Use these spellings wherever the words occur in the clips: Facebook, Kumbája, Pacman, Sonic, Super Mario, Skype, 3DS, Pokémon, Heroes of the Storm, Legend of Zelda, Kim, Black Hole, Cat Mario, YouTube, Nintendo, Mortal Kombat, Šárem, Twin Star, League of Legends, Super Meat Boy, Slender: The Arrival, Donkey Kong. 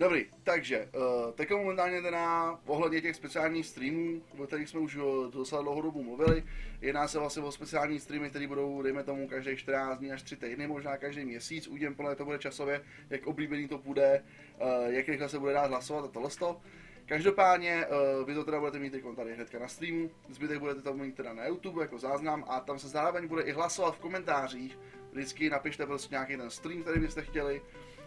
Dobrý, takže teď momentálně teda ohledně těch speciálních streamů, o kterých jsme už docela dlouhou dobu mluvili. Jedná se vlastně o speciální streamy, které budou, dejme tomu, každé 14 dní až 3 týdny, možná každý měsíc. Uvidíme, podle to bude časově, jak oblíbený to bude, jak rychle se bude dát hlasovat a tohleto. Každopádně vy to teda budete mít teď tady hnedka na streamu, zbytek budete tam mít teda na YouTube jako záznam a tam se zároveň bude i hlasovat v komentářích. Vždycky napište prostě nějaký ten stream, který byste chtěli.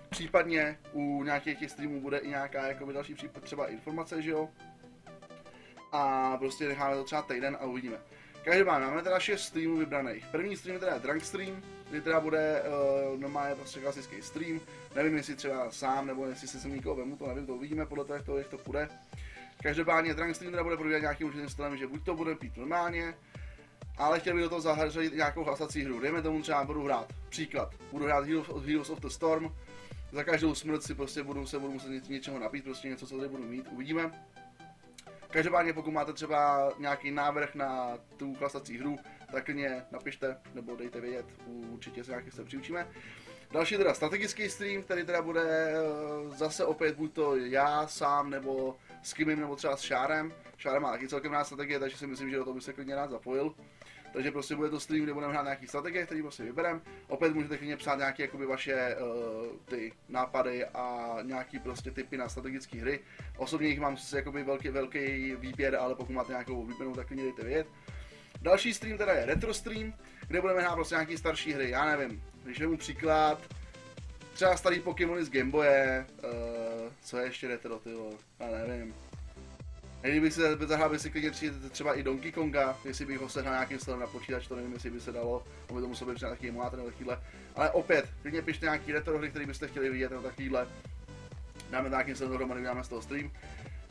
Případně u nějakých těch streamů bude i nějaká jakoby další třeba informace, že jo? A prostě necháme to třeba týden a uvidíme. Každopádně máme teda 6 streamů vybraných. První stream je teda Drunk Stream, kdy teda bude normálně prostě klasický stream. Nevím, jestli třeba sám, nebo jestli se sem někoho vemu, to nevím, to uvidíme podle toho, jak to půjde. Každopádně Drunk Stream teda bude probíhat nějakým určitým stylem, že buď to bude pít normálně, ale chtěl bych do toho zařadit nějakou hlasací hru. Dejme tomu třeba budu hrát, příklad, budu hrát Heroes of the Storm. Za každou smrt si prostě budu muset něčeho napít, prostě něco, co tady budu mít, uvidíme. Každopádně pokud máte třeba nějaký návrh na tu klasací hru, tak klidně napište, nebo dejte vědět, určitě se nějakých se přiučíme. Další teda strategický stream, který teda bude zase opět buď to já sám, nebo s Kimem, nebo třeba s Šárem. Šárem má taky celkem rád strategie, takže si myslím, že do toho by se klidně rád zapojil. Takže prostě bude to stream, kde budeme hrát nějaký strategie, který prostě vybereme. Opět můžete klidně psát nějaké jakoby vaše ty nápady a nějaký prostě typy na strategické hry. Osobně jich mám jakoby velký výběr, ale pokud máte nějakou oblíbenou, tak klidně dejte vědět. Další stream teda je retro stream, kde budeme hrát prostě nějaký starší hry, já nevím, když vezmu příklad, třeba starý Pokémony z Gameboye, co je ještě retro, tyvo, já nevím. Kdybych se zahrál, bych si klidně třeba i Donkey Konga, jestli bych ho sehnal nějakým stylem na počítač, to nevím, jestli by se dalo, aby to muselo být třeba takový emulátor nebo takovýhle. Ale opět, klidně pište nějaký retro hry, který byste chtěli vidět, nebo takovýhle. Dáme nějakým stylem dohromady, dáme z toho stream.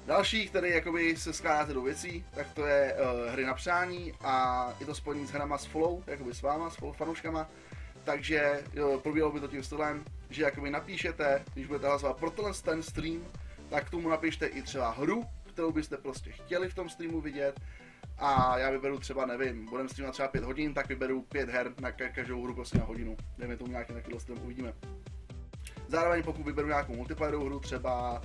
Další, který jakoby se skládá ze dvou věcí, tak to je hry na přání a je to spojení s hrama s Flow, jakoby s váma, s fanouškama. Takže probíhalo by to tím stylem, že jakoby napíšete, když budete hlasovat pro ten stream, tak k tomu napište i třeba hru, kterou byste prostě chtěli v tom streamu vidět a já vyberu třeba, nevím, budeme streamovat třeba 5 hodin, tak vyberu 5 her na každou hru prostě na hodinu. Dejme tomu nějaký takový stream, uvidíme. Zároveň pokud vyberu nějakou multiplayerovou hru třeba,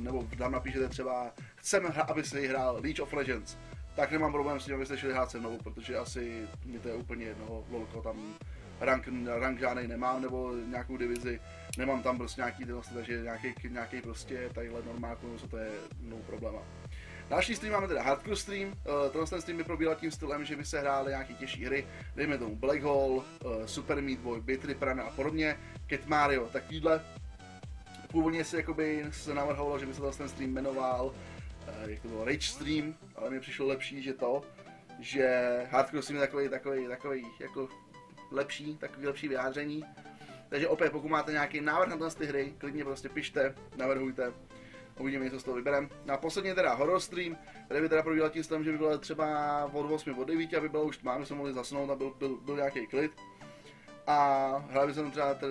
nebo tam napíšete třeba chceme, aby si hrál League of Legends, tak nemám problém s tím, abyste šli hrát se mnou, protože asi mi to je úplně jedno, lolko tam rank žádnej nemám, nebo nějakou divizi, nemám tam prostě nějaký tylosti, takže nějaký prostě tadyhle normálku, no to je no problema. Další stream máme teda hardcore stream, ten stream by probíhal tím stylem, že by se hrály nějaké těžší hry, dejme tomu Black Hole, Super Meat Boy, Bitry, Prana a podobně, Cat Mario, takovýhle. Původně si jakoby se navrhovalo, že by se ten stream jmenoval, jak to bylo, Rage Stream, ale mi přišlo lepší, že hardcore stream je takový jako lepší vyjádření. Takže opět, pokud máte nějaký návrh na ty hry, klidně prostě pište, navrhujte, uvidíme, něco z toho vybereme. A posledně teda horror stream, který by teda probíhal tím stylem, že by bylo třeba od 8 od 9, aby bylo už tmá, my jsme mohli zasnout a byl nějaký klid. A hráli jsme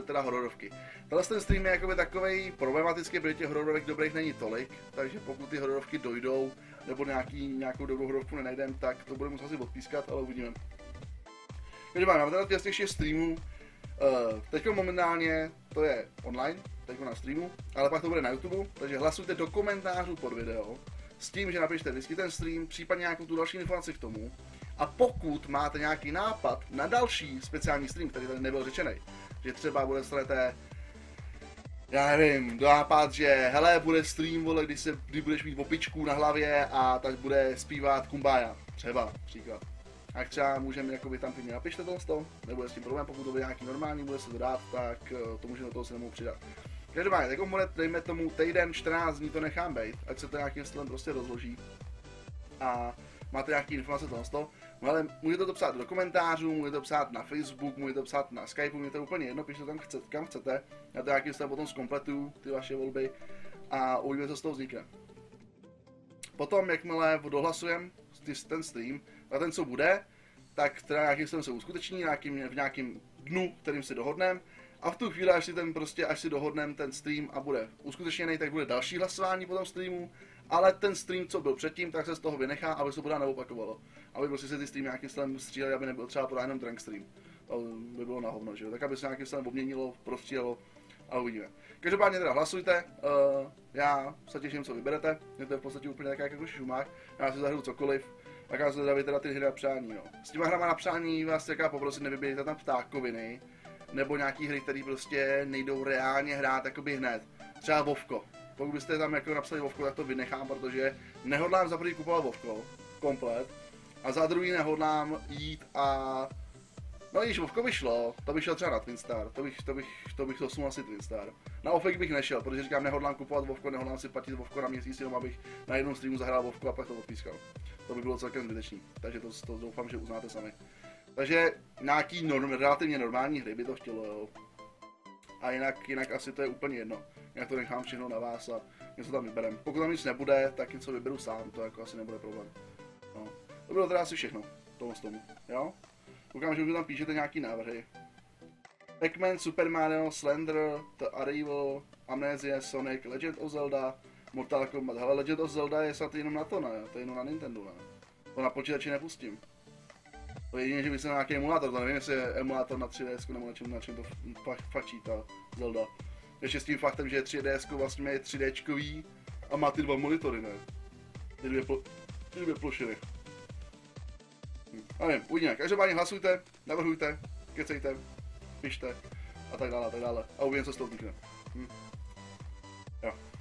teda hororovky. Tenhle ten stream je jakoby takovej problematický, protože těch hororovek dobrých není tolik, takže pokud ty hororovky dojdou, nebo nějakou dobrou hororovku nenajdeme, tak to budeme muset asi odpískat, ale uvidíme. Když máme teda těch 6 streamů, teď momentálně to je online, teď na streamu, ale pak to bude na YouTube, takže hlasujte do komentářů pod video s tím, že napište vždycky ten stream, případně nějakou tu další informaci k tomu. A pokud máte nějaký nápad na další speciální stream, který tady nebyl řečený, že třeba bude sledete, já nevím, nápad, že hele, bude stream, vole, kdy budeš mít opičku na hlavě a tak bude zpívat Kumbája, třeba příklad. A třeba můžeme jakoby tam klidně napište toho, nebude s tím problém, pokud to bude nějaký normální, bude se to dát, tak to můžeme do toho se nemohu přidat. Každopádně, tak omhle, dejme tomu týden, 14 dní to nechám bejt, ať se to nějakým stylem prostě rozloží. A máte nějaký informace toho, ale můžete to psát do komentářů, můžete to psát na Facebook, můžete to psát na Skype, mě to úplně jedno, pište to tam kam chcete, já to nějakým stylem potom zkompletuju ty vaše volby a uvidíme, co z toho vznikne. Potom, jakmile dohlasujem ten stream, a ten, co bude, tak teda nějakým se uskuteční v nějakým dnu, kterým si dohodneme. A v tu chvíli, až si dohodneme ten stream a bude uskutečněný, tak bude další hlasování po tom streamu. Ale ten stream, co byl předtím, tak se z toho vynechá, aby se pořád neopakovalo. Aby prostě se ty streamy nějakým stylem střílely, aby nebyl třeba pořád jenom drunk stream. To by bylo na hovno, že jo? Tak aby se nějakým stylem obměnilo, prostřílelo a uvidíme. Každopádně teda hlasujte, já se těším, co vyberete, mě to je v podstatě úplně tak jako šumák, já si zahraju cokoliv, tak já se zdraví teda ty hry na přání, jo. S těma hrama na přání vás taká poprosím, nevybírejte tam ptákoviny, nebo nějaký hry, které prostě nejdou reálně hrát jakoby hned, třeba Vovko. Pokud byste tam jako napsali Vovko, tak to vynechám, protože nehodlám za první kupovat Vovko, komplet, a za druhý nehodlám jít a... No když Vovko vyšlo, to bych šel třeba na Twin Star, to bych dosunul asi Twin Star. Na ofek bych nešel, protože říkám, nehodlám kupovat Vovko, nehodlám si platit Vovko na měsíc, jenom abych na jednom streamu zahrál Vovko a pak to odpískal. To by bylo celkem zbytečný, takže to doufám, že uznáte sami. Takže nějaký relativně normální hry by to chtělo, jo. A jinak asi to je úplně jedno. Já to nechám všechno na vás a něco tam vyberem. Pokud tam nic nebude, tak něco vyberu sám, to jako asi nebude problém. No. To bylo teda asi všechno, tomu, jo? Koukám, že už tam píšete nějaký návrhy. Pacman, Super Mario, Slender, The Arrival, Amnesia, Sonic, Legend of Zelda, Mortal Kombat. Hele, Legend of Zelda je snad jenom na to, ne? To je jenom na Nintendo, ne? To na počítači nepustím. To je jedině, že by se nějaký emulátor, to nevím, jestli je emulátor na 3DS nebo na čem to fačí ta Zelda. Ještě s tím faktem, že je 3DS vlastně je 3Dčkový a má ty dva monitory, ne? Ty dvě plošiny. Nevím, uvidíme. Každopádně hlasujte, navrhujte, kecejte, pište a tak dále. A uvidíme, co z toho vznikne. Jo.